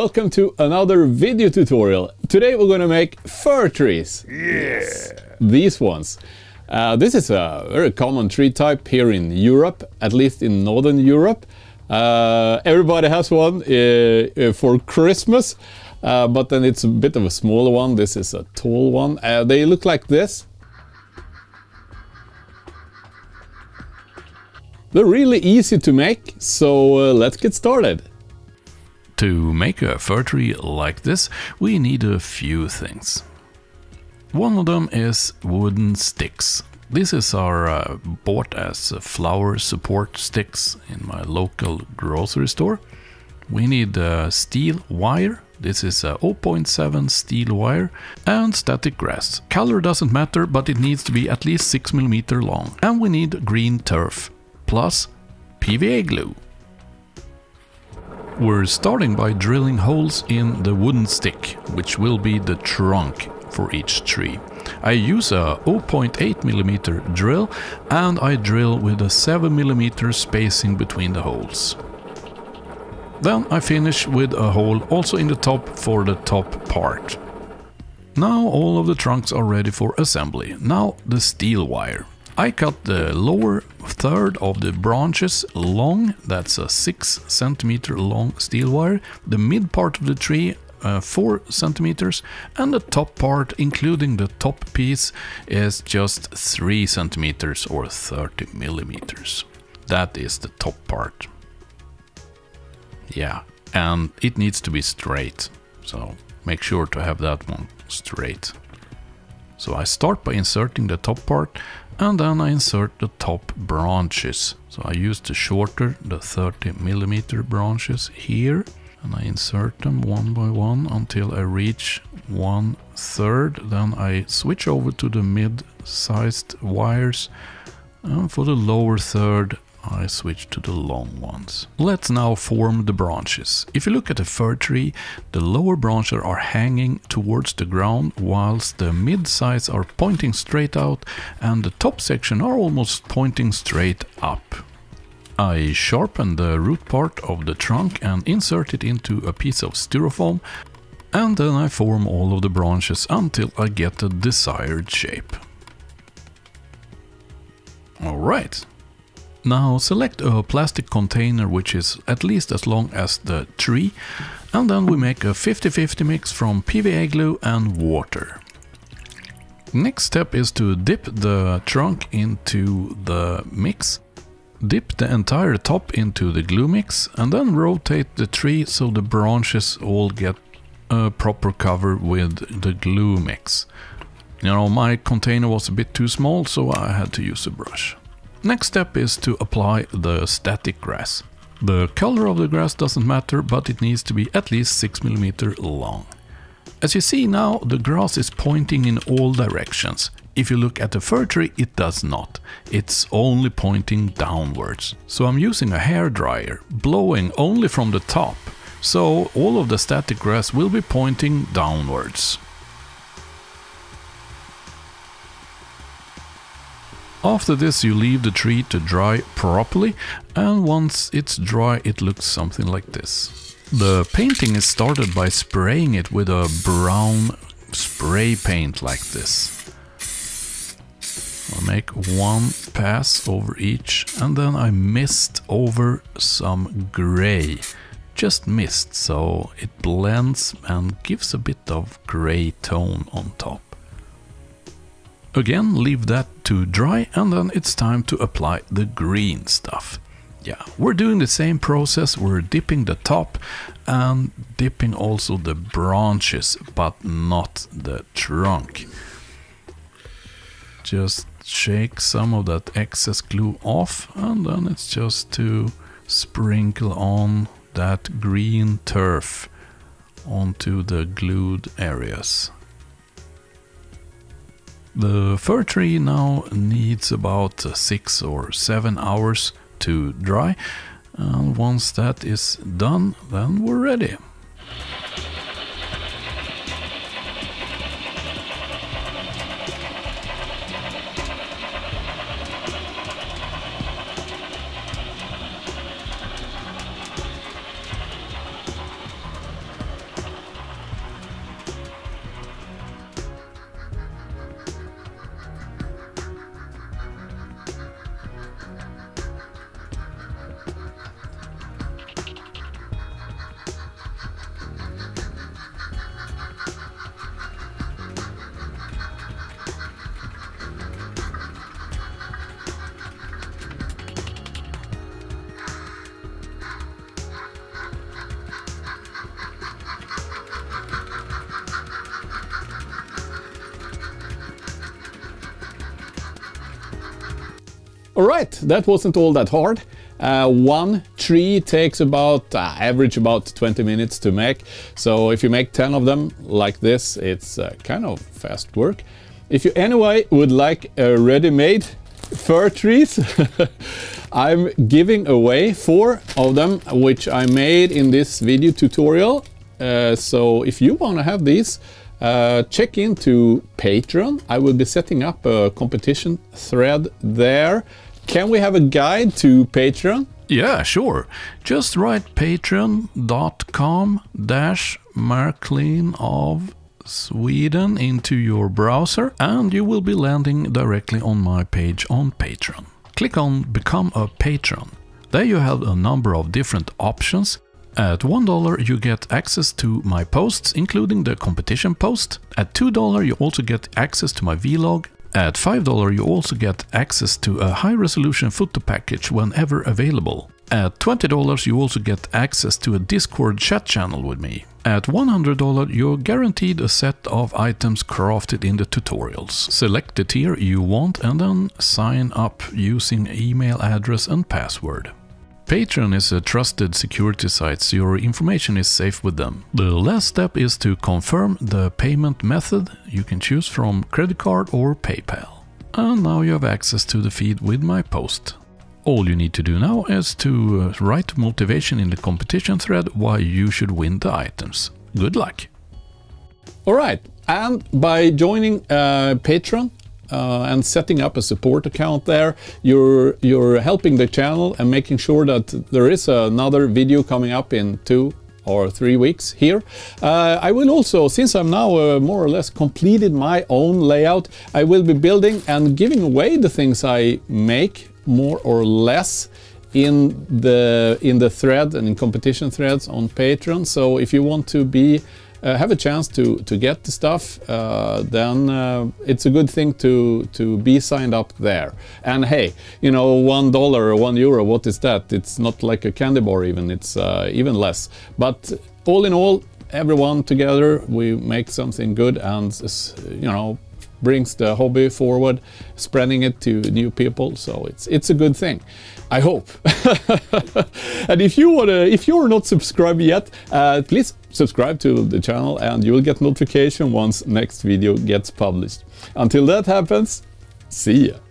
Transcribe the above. welcome to another video tutorial. Today we're going to make fir trees. Yes! These ones. This is a very common tree type here in Europe, at least in Northern Europe. Everybody has one for Christmas, but then it's a bit of a smaller one. This is a tall one. They look like this. They're really easy to make, so let's get started. To make a fir tree like this, we need a few things. One of them is wooden sticks. These are bought as flower support sticks in my local grocery store. We need steel wire. This is a 0.7 steel wire and static grass. Color doesn't matter, but it needs to be at least 6 mm long. And we need green turf. Plus PVA glue. We're starting by drilling holes in the wooden stick, which will be the trunk for each tree. I use a 0.8 mm drill and I drill with a 7 mm spacing between the holes. Then I finish with a hole also in the top for the top part. Now all of the trunks are ready for assembly. Now the steel wire. I cut the lower third of the branches long, that's a 6 cm long steel wire, the mid part of the tree 4 cm, and the top part, including the top piece, is just 3 cm or 30 mm. That is the top part. Yeah, and it needs to be straight, so make sure to have that one straight. So I start by inserting the top part, and then I insert the top branches. So I use the shorter, the 30 mm branches here, and I insert them one by one until I reach 1/3. Then I switch over to the mid-sized wires, and for the lower third I switch to the long ones. Let's now form the branches. If you look at a fir tree, the lower branches are hanging towards the ground, whilst the mid-sides are pointing straight out and the top section are almost pointing straight up. I sharpen the root part of the trunk and insert it into a piece of styrofoam, and then I form all of the branches until I get the desired shape. Alright. Now select a plastic container which is at least as long as the tree, and then we make a 50-50 mix from PVA glue and water. Next step is to dip the trunk into the mix. Dip the entire top into the glue mix and then rotate the tree so the branches all get a proper cover with the glue mix. You know, my container was a bit too small, so I had to use a brush. Next step is to apply the static grass. The color of the grass doesn't matter, but it needs to be at least 6 mm long. As you see now, the grass is pointing in all directions. If you look at the fir tree, it does not. It's only pointing downwards. So I'm using a hairdryer, blowing only from the top. So all of the static grass will be pointing downwards. After this you leave the tree to dry properly, and once it's dry it looks something like this. The painting is started by spraying it with a brown spray paint like this. I make one pass over each and then I mist over some gray. Just mist so it blends and gives a bit of gray tone on top. Again, leave that to dry, and then it's time to apply the green stuff. Yeah, we're doing the same process. We're dipping the top and dipping also the branches, but not the trunk. Just shake some of that excess glue off, and then it's just to sprinkle on that green turf onto the glued areas. The fir tree now needs about 6 or 7 hours to dry, and once that is done, then we're ready. Alright, that wasn't all that hard. One tree takes about, average about 20 minutes to make. So if you make 10 of them like this, it's kind of fast work. If you anyway would like a ready-made fir trees, I'm giving away 4 of them, which I made in this video tutorial. So if you want to have these, check into Patreon. I will be setting up a competition thread there. Can we have a guide to Patreon? Yeah, sure. Just write patreon.com/Märklin of Sweden into your browser, and you will be landing directly on my page on Patreon. Click on Become a Patron. There you have a number of different options. At $1 you get access to my posts, including the competition post. At $2 you also get access to my vlog. At $5 you also get access to a high-resolution photo package whenever available. At $20 you also get access to a Discord chat channel with me. At $100 you're guaranteed a set of items crafted in the tutorials. Select the tier you want and then sign up using email address and password. Patreon is a trusted security site, so your information is safe with them. The last step is to confirm the payment method. You can choose from credit card or PayPal. And now you have access to the feed with my post. All you need to do now is to write motivation in the competition thread why you should win the items. Good luck! Alright, and by joining Patreon, and setting up a support account there, you're helping the channel and making sure that there is another video coming up in 2 or 3 weeks here. I will also, since I'm now more or less completed my own layout, I will be building and giving away the things I make more or less in the thread and in competition threads on Patreon. So if you want to be have a chance to get the stuff, then it's a good thing to be signed up there. And hey, you know, $1 or €1, what is that? It's not like a candy bar even, it's even less. But all in all, everyone together, we make something good and, you know, brings the hobby forward, spreading it to new people, so it's a good thing, I hope. And if you're not subscribed yet, please subscribe to the channel and you'll get notification once next video gets published. Until that happens, see ya!